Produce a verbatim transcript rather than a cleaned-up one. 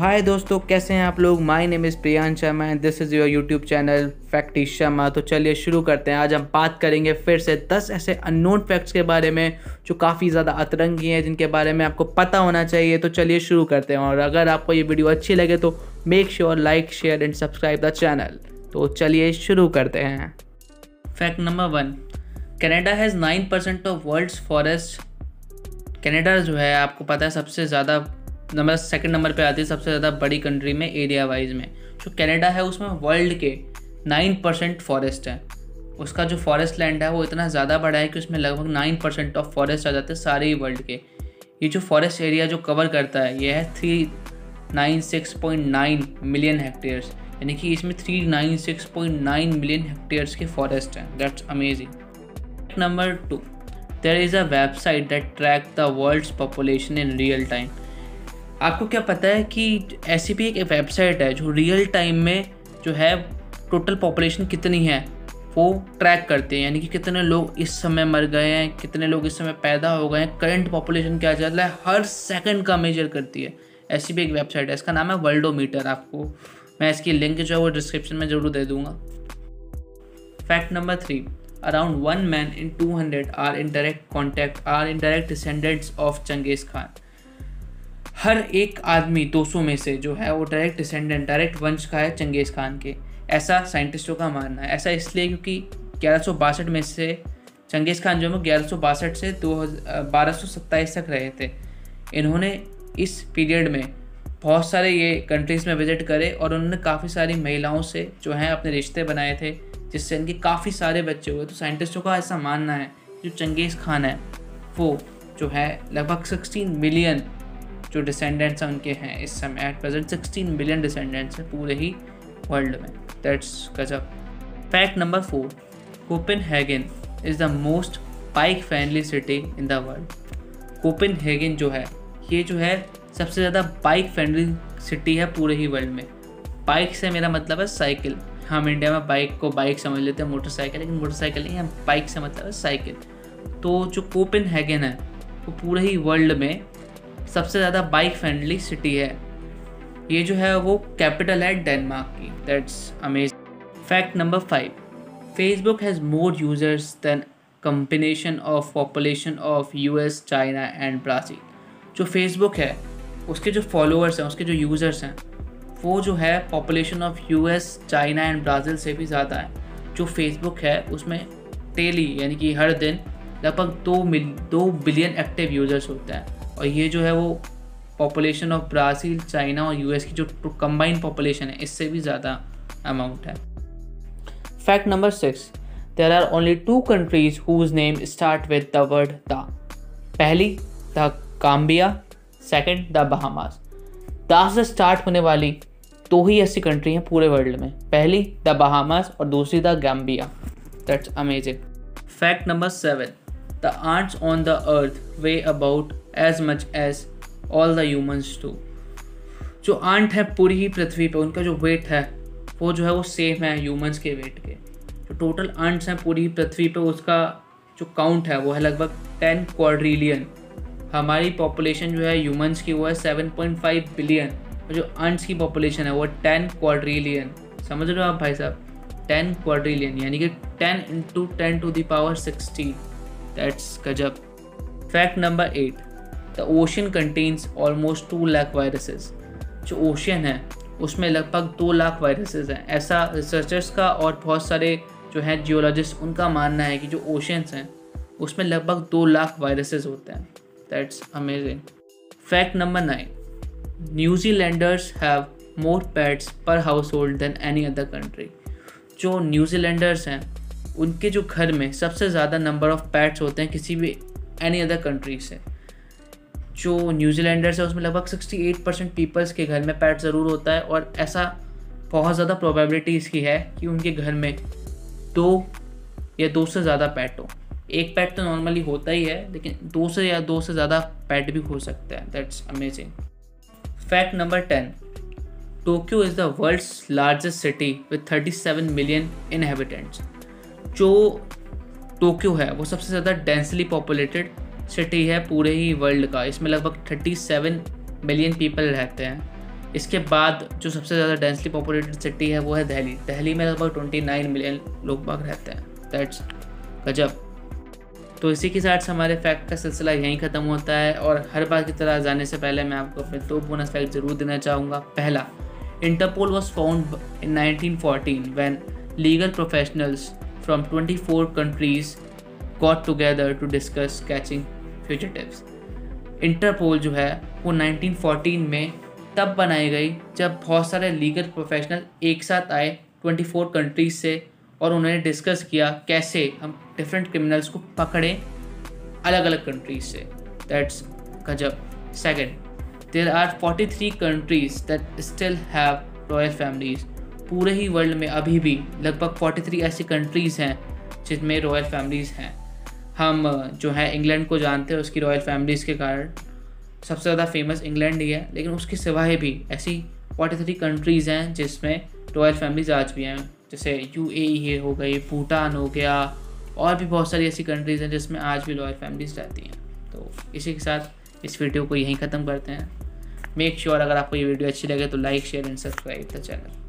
हाय दोस्तों, कैसे हैं आप लोग। My name is Priyanshu Sharma and this is your YouTube channel फैक्टी Sharma. तो चलिए शुरू करते हैं। आज हम बात करेंगे फिर से दस ऐसे अननोन फैक्ट्स के बारे में जो काफ़ी ज़्यादा अतरंगी हैं, जिनके बारे में आपको पता होना चाहिए। तो चलिए शुरू करते हैं। और अगर आपको ये वीडियो अच्छी लगे तो make sure like share and subscribe the channel. तो चलिए शुरू करते हैं। Fact number one, Canada has nine percent of world's forest. Canada जो है आपको पता है सबसे ज़्यादा नंबर सेकंड नंबर पे आती है सबसे ज़्यादा बड़ी कंट्री में एरिया वाइज में। जो कनाडा है उसमें वर्ल्ड के नाइन परसेंट फॉरेस्ट है। उसका जो फॉरेस्ट लैंड है वो इतना ज़्यादा बड़ा है कि उसमें लगभग नाइन परसेंट ऑफ फॉरेस्ट आ जाते हैं सारे ही वर्ल्ड के। ये जो फॉरेस्ट एरिया जो कवर करता है ये है three nine six point nine million hectares, यानी कि इसमें three nine six point nine million hectares के फॉरेस्ट हैं। That's amazing. Number two, there is a website that track the world's population in real time. आपको क्या पता है कि ऐसी भी एक वेबसाइट है जो रियल टाइम में जो है टोटल पॉपुलेशन कितनी है वो ट्रैक करते हैं, यानी कि कितने लोग इस समय मर गए हैं, कितने लोग इस समय पैदा हो गए हैं, करंट पॉपुलेशन क्या चल रहा है, हर सेकंड का मेजर करती है। ऐसी भी एक वेबसाइट है, इसका नाम है वर्ल्डोमीटर। आपको मैं इसकी लिंक जो है वो डिस्क्रिप्शन में ज़रूर दे दूँगा। Fact number three, around one man in two hundred are in direct contact are in direct descendants of Genghis Khan. हर एक आदमी दो सौ में से जो है वो डायरेक्ट डिसेंडेंट डायरेक्ट वंश का है चंगेज़ खान के, ऐसा साइंटिस्टों का मानना है। ऐसा इसलिए क्योंकि ग्यारह सौ बासठ में से चंगेज़ खान जो है ग्यारह सौ बासठ से दो हज़ार बारह सौ सत्ताईस तक रहे थे। इन्होंने इस पीरियड में बहुत सारे ये कंट्रीज़ में विजिट करे और उन्होंने काफ़ी सारी महिलाओं से जो है अपने रिश्ते बनाए थे, जिससे इनके काफ़ी सारे बच्चे हुए। तो साइंटिस्टों का ऐसा मानना है जो चंगेज़ खान है वो जो है लगभग सिक्सटीन मिलियन जो डिसेंडेंट्स हैं उनके हैं इस समय at present sixteen million descendants हैं पूरे ही वर्ल्ड में। दैट्स गजब। Fact number four, Copenhagen is the most bike friendly city in the world. Copenhagen जो है ये जो है सबसे ज़्यादा बाइक फ्रेंडली सिटी है पूरे ही वर्ल्ड में। बाइक से मेरा मतलब है साइकिल। हम इंडिया में बाइक को बाइक समझ लेते हैं, मोटरसाइकिल, लेकिन मोटरसाइकिल नहीं, हम बाइक से मतलब है साइकिल। तो जो कोपेनहेगन है वो पूरे ही वर्ल्ड में सबसे ज़्यादा बाइक फ्रेंडली सिटी है। ये जो है वो कैपिटल है डेनमार्क की। That's amazing. Fact number five, Facebook has more users than combination of population of US China and Brazil. जो फेसबुक है उसके जो फॉलोअर्स हैं उसके जो यूज़र्स हैं वो जो है population of US China and Brazil से भी ज़्यादा है। जो फेसबुक है उसमें डेली यानी कि हर दिन लगभग दो मिल दो बिलियन एक्टिव यूज़र्स होते हैं, और ये जो है वो पॉपुलेशन ऑफ ब्राज़ील चाइना और यूएस की जो कंबाइंड पॉपुलेशन है इससे भी ज़्यादा अमाउंट है। Fact number six, there are only two countries whose name start with the word the. पहली the Gambia, second the Bahamas. The से स्टार्ट होने वाली दो ही ऐसी कंट्री हैं पूरे वर्ल्ड में, पहली द बहामास और दूसरी the Gambia. That's amazing. Fact number seven, The ants on the earth weigh about as much as all the humans do. जो आंट है पूरी ही पृथ्वी पे उनका जो वेट है वो जो है वो सेम है ह्यूमंस के वेट के। जो टोटल आंट्स हैं पूरी पृथ्वी पे उसका जो काउंट है वो है लगभग टेन क्वाड्रिलियन। हमारी पॉपुलेशन जो है ह्यूमंस की वो है सेवन पॉइंट फाइव बिलियन, और जो आंट्स की पॉपुलेशन है वो टेन क्वाड्रिलियन। समझ रहे हो आप भाई साहब, टेन क्वाड्रिलियन यानी कि ten into ten to the power sixteen. That's गजब। Fact number eight, the ocean contains almost two lakh viruses. जो ओशन है उसमें लगभग दो लाख वायरसेस हैं, ऐसा रिसर्चर्स का और बहुत सारे जो हैं जियोलॉजिस्ट उनका मानना है कि जो ओशंस हैं उसमें लगभग दो लाख वायरसेस होते हैं। That's amazing. Fact number nine, New Zealanders have more pets per household than any other country. जो न्यूजीलैंडर्स हैं उनके जो घर में सबसे ज़्यादा नंबर ऑफ़ पैट्स होते हैं किसी भी एनी अदर कंट्री से। जो न्यूजीलैंडर्स है उसमें लगभग सिक्सटी एट परसेंट पीपल्स के घर में पैट ज़रूर होता है, और ऐसा बहुत ज़्यादा प्रोबेबिलिटी इसकी है कि उनके घर में दो या दो से ज़्यादा पैट हो। एक पैट तो नॉर्मली होता ही है, लेकिन दो से या दो से ज़्यादा पैट भी हो सकता है। That's amazing. Fact number ten, Tokyo is the world's largest city with thirty seven million inhabitants. जो टोक्यो है वो सबसे ज़्यादा डेंसली पॉपुलेटेड सिटी है पूरे ही वर्ल्ड का। इसमें लगभग थर्टी सेवन मिलियन पीपल रहते हैं, इसके बाद जो सबसे ज़्यादा डेंसली पॉपुलेटेड सिटी है वो है दिल्ली। दिल्ली में लगभग उनतीस मिलियन लोग बाग रहते हैं। दैट्स गजब। तो इसी के साथ हमारे फैक्ट का सिलसिला यहीं ख़त्म होता है और हर बार की तरह जाने से पहले मैं आपको अपने दो बोनस फैक्ट ज़रूर देना चाहूँगा। पहला, Interpol was found in nineteen fourteen when legal professionals from twenty four countries got together to discuss catching fugitives. Interpol जो है वो नाइनटीन फोर्टीन में तब बनाई गई जब बहुत सारे लीगल प्रोफेशनल एक साथ आए ट्वेंटी फोर कंट्रीज से और उन्होंने डिस्कस किया कैसे हम डिफरेंट क्रिमिनल्स को पकड़ें अलग अलग कंट्रीज से। दैट्स गजब। Second, there are forty three countries that still have royal families. पूरे ही वर्ल्ड में अभी भी लगभग फोर्टी थ्री ऐसी कंट्रीज़ हैं जिनमें रॉयल फैमिलीज़ हैं। हम जो है इंग्लैंड को जानते हैं उसकी रॉयल फैमिलीज़ के कारण, सबसे ज़्यादा फेमस इंग्लैंड ही है, लेकिन उसके सिवाय भी ऐसी फोर्टी थ्री कंट्रीज़ हैं जिसमें रॉयल फैमिलीज़ आज भी हैं, जैसे यूएई हो गई, भूटान हो गया, और भी बहुत सारी ऐसी कंट्रीज़ हैं जिसमें आज भी रॉयल फैमिलीज़ रहती हैं। तो इसी के साथ इस वीडियो को यहीं ख़त्म करते हैं। मेक श्योर अगर आपको ये वीडियो अच्छी लगे तो like share and subscribe the channel.